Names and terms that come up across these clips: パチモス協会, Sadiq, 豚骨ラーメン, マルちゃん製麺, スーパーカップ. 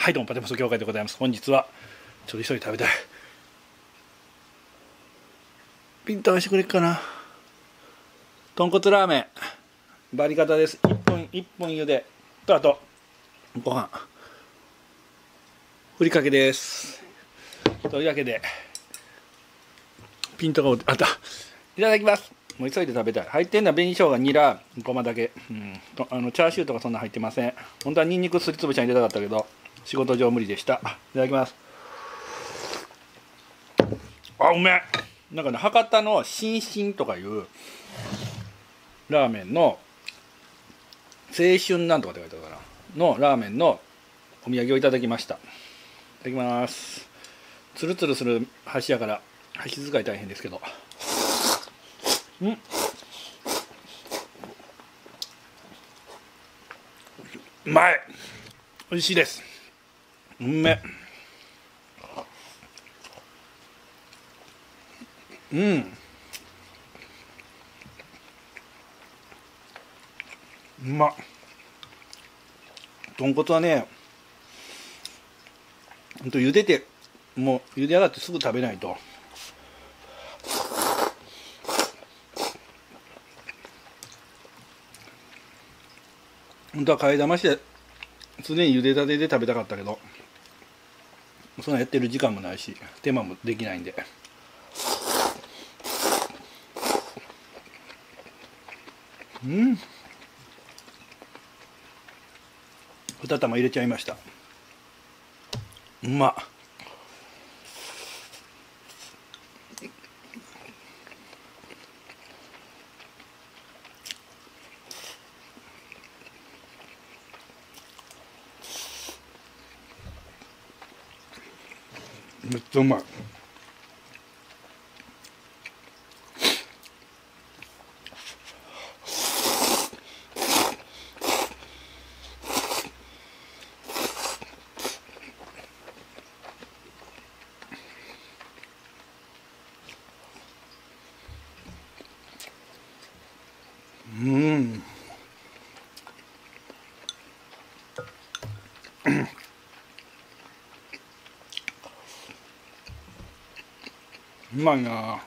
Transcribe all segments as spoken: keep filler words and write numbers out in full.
はい、どうもパチモス協会でございます。本日はちょっと急いで食べたい。ピンと合わせてくれっかな。豚骨ラーメンバリカタです。いっぷんいっぷん茹でと、あとご飯ふりかけです。というわけでピントがあった。いただきます。もう急いで食べたい。入ってんのは紅生姜、ニラ、ごまだけ、うん、あのチャーシューとかそんな入ってません。本当はニンニクすりつぶしは入れたかったけど仕事上無理でした。いただきます。あ、うめえ。なんかね、博多のしんしんとかいうラーメンの青春なんとかって書いてあるかなのラーメンのお土産をいただきました。いただきます。ツルツルする箸やから箸使い大変ですけど、うん、うまい。美味しいです。うめえ。うん、うまっ。豚骨はね、ほんと茹でて、もう茹で上がってすぐ食べないと。本当は替え玉して常に茹でたてで食べたかったけど、そんなやってる時間もないし手間もできないんで、うん、に玉入れちゃいました。うまっ。めっちゃうまい。うん。うまいな。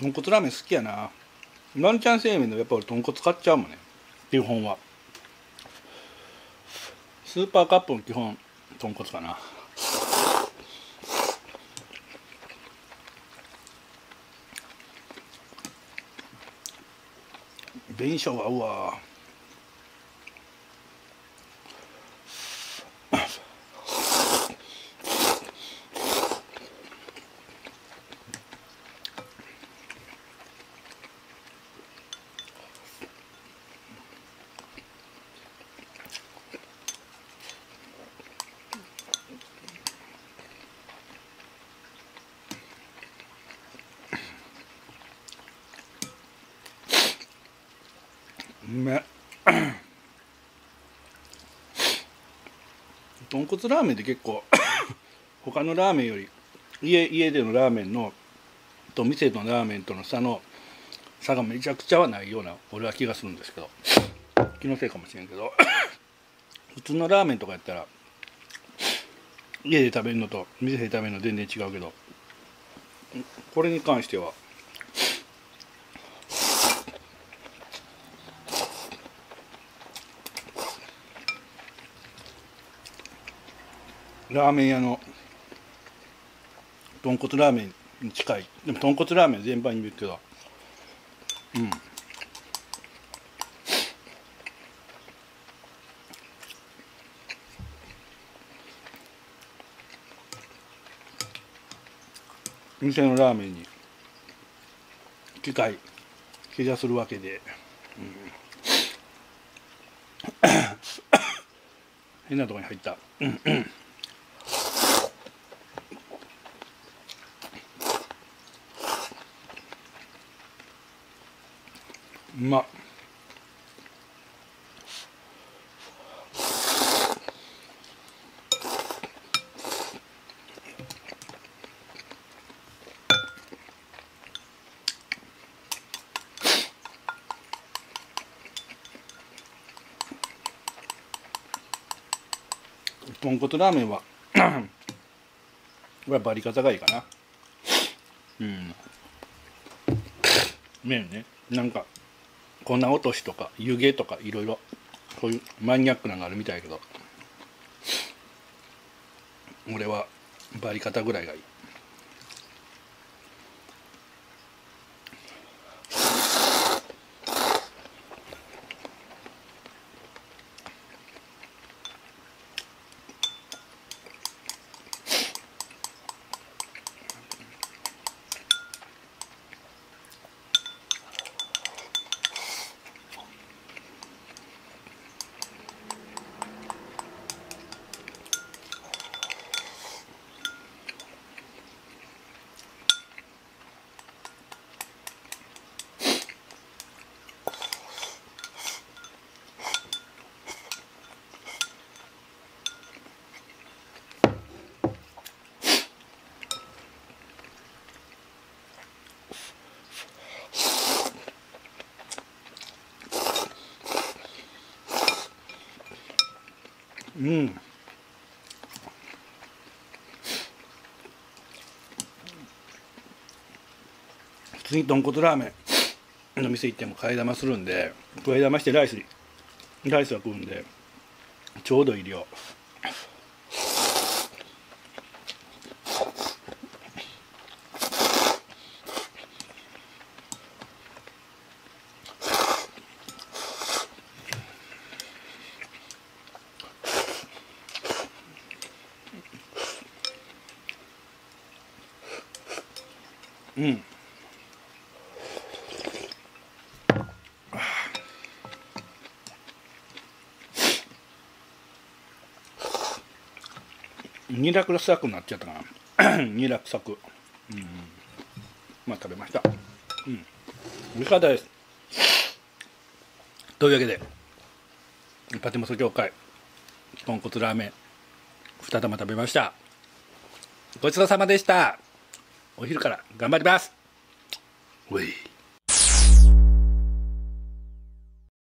豚骨ラーメン好きやな。マルちゃん製麺のやっぱ俺豚骨買っちゃうもんね。基本はスーパーカップの基本豚骨かな。紅しょうが合うわ。うめ豚骨ラーメンって結構他のラーメンより家家でのラーメンのと店のラーメンとの差の差がめちゃくちゃはないような俺は気がするんですけど、気のせいかもしれんけど普通のラーメンとかやったら家で食べるのと店で食べるの全然違うけど、これに関してはラーメン屋の豚骨ラーメンに近い。でも豚骨ラーメン全般に言うけど、うん、店のラーメンに近い気がするわけで、うん、変なとこに入った。うんうん、うまっ。豚骨ラーメンはこれはバリカタがいいかな。うん。麺ね、なんか粉落としとか湯気とかいろいろそういうマニアックなのがあるみたいやけど、俺はバリカタぐらいがいい。うん、普通に豚骨ラーメンの店行っても替え玉するんで、替え玉してライスにライスは食うんでちょうどいい量。うん。にらくさくなっちゃったかな。にらくさく。うん。まあ食べました。うん。美味しかったです。というわけで、パティモス協会豚骨ラーメン二玉食べました。ごちそうさまでした。お昼から頑張ります。おい。